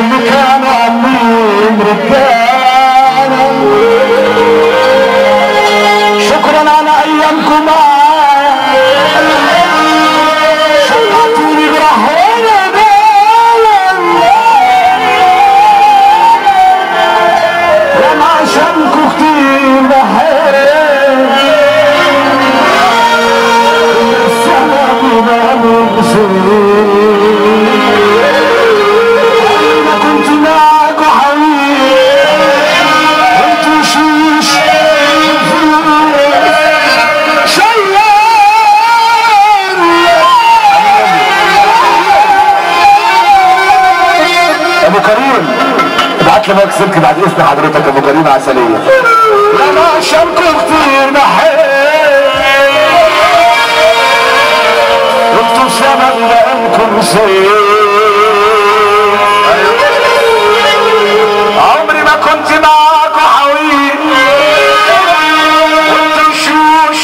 اللي كان عاملين رجالا. شكرا على ايامكم شقتوني برهانه بالا وانا عشانكم كتير بحالا. السلام عليكم سلام ابو كريم. ابعت لي بقى سلك بعد اذن حضرتك ابو كريم عسليه. انا عشانكم كتير بحب انتوا سبب لقلكم سير عمري ما كنت معاكم حويل وانتوا شوش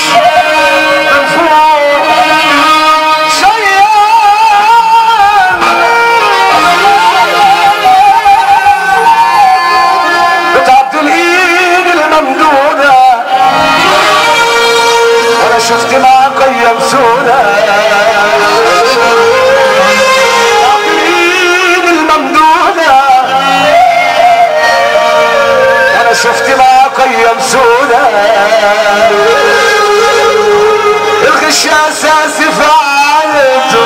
شفت معاك ايام سودة عقلين الممدودة. انا شفت معاك ايام سودة الغش اساسي فعلته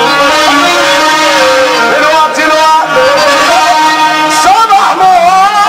من وقت لوقت صباح موضة.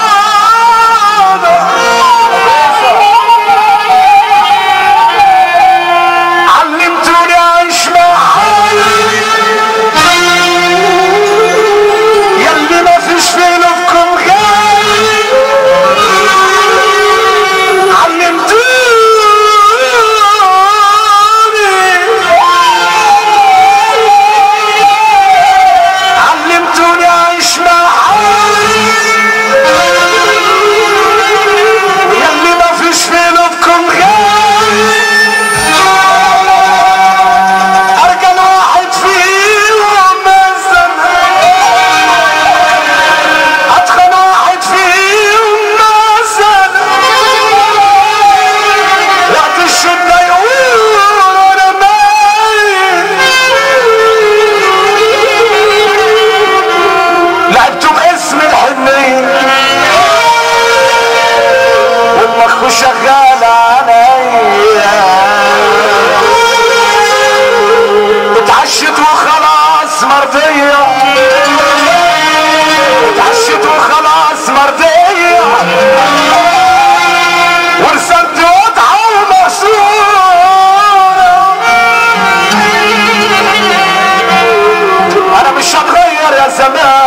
I'm